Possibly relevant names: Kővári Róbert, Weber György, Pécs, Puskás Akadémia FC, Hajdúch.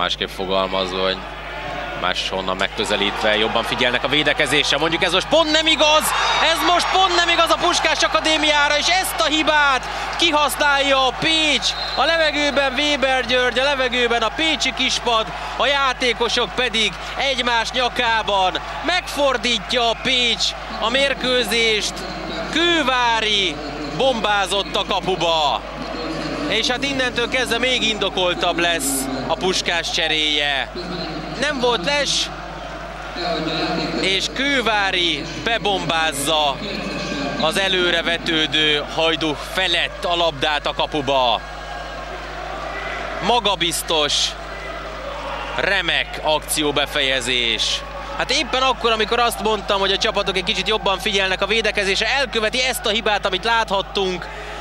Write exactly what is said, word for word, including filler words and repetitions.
másképp fogalmazva, hogy máshonnan megközelítve jobban figyelnek a védekezésre. Mondjuk ez most pont nem igaz, ez most pont nem igaz a Puskás Akadémiára, és ezt a hibát kihasználja a Pécs. A levegőben Weber György, a levegőben a pécsi kispad, a játékosok pedig egymás nyakában. Megfordítja a Pécs a mérkőzést, Kővári bombázott a kapuba. És hát innentől kezdve még indokoltabb lesz a Puskás cseréje. Nem volt les, és Kővári bebombázza az előrevetődő Hajdúch felett a labdát a kapuba. Magabiztos, remek akcióbefejezés. Hát éppen akkor, amikor azt mondtam, hogy a csapatok egy kicsit jobban figyelnek a védekezésre, elköveti ezt a hibát, amit láthattunk.